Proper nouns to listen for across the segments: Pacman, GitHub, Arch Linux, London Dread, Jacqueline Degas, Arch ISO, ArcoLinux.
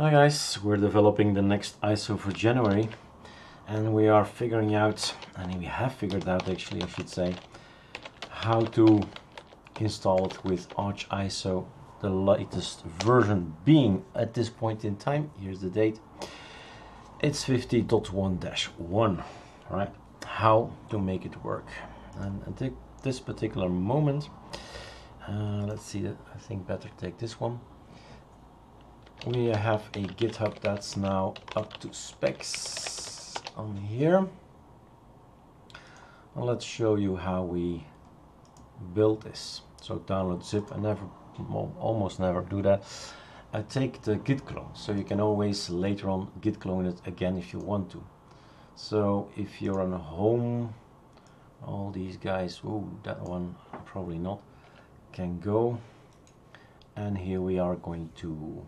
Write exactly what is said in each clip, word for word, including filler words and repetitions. Hi guys, we're developing the next I S O for January, and we are figuring out, and we have figured out actually I should say, how to install it with Arch I S O, the latest version being at this point in time, here's the date, it's fifty point one dash one, right? How to make it work. And at this particular moment, uh, let's see, I think better take this one. We have a GitHub that's now up to specs on here. And let's show you how we build this. So download zip. I never, almost never do that. I take the git clone, so you can always later on git clone it again if you want to. So if you're on a home, all these guys, oh that one probably not, can go. And here we are going to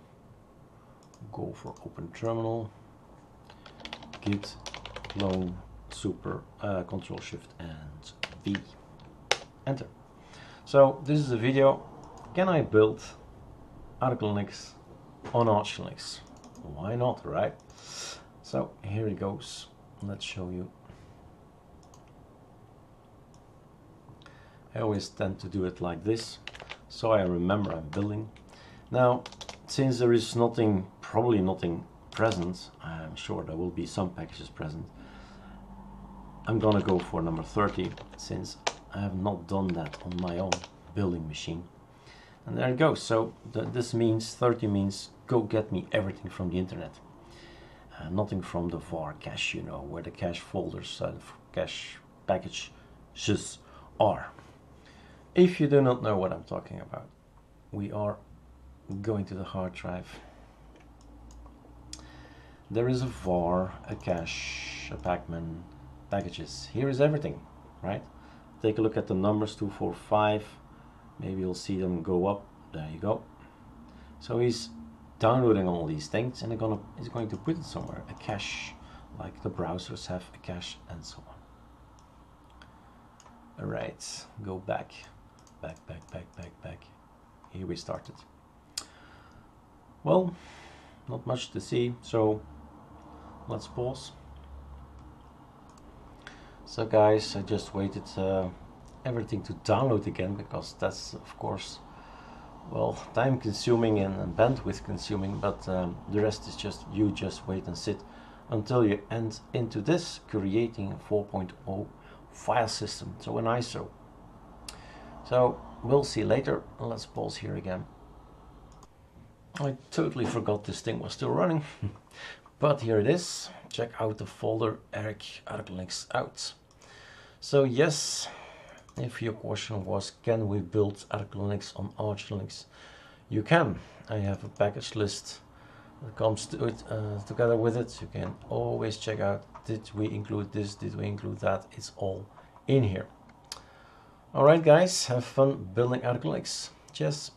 go for open terminal, git clone super uh, control shift and V, enter. So this is a video, can I build ArcoLinux on Arch Linux? Why not, right? So here it goes, let's show you. I always tend to do it like this, so I remember I'm building. Now, since there is nothing, probably nothing present, I'm sure there will be some packages present. I'm gonna go for number thirty, since I have not done that on my own building machine. And there it goes. So th this means thirty means go get me everything from the internet. Uh, nothing from the var cache, you know, where the cache folders, uh, cache packages are. If you do not know what I'm talking about, we are going to the hard drive. There is a var, a cache, a Pacman, packages. Here is everything, right? Take a look at the numbers two four five. Maybe you'll see them go up. There you go. So he's downloading all these things, and they're gonna, he's going to put it somewhere. A cache, like the browsers have a cache, and so on. All right, go back, back, back, back, back, back. Here we started. Well, not much to see, so let's pause. So guys, I just waited uh, everything to download again, because that's of course, well, time consuming and, and bandwidth consuming, but um, the rest is just, you just wait and sit until you end into this, creating a four point oh file system, so an I S O. So we'll see later, let's pause here again. I totally forgot this thing was still running, but here it is. Check out the folder ArcoLinux out. So yes, if your question was, can we build ArcoLinux on Arch Linux? You can. I have a package list that comes to it, uh, together with it. You can always check out, did we include this? Did we include that? It's all in here. All right, guys, have fun building ArcoLinux. Cheers.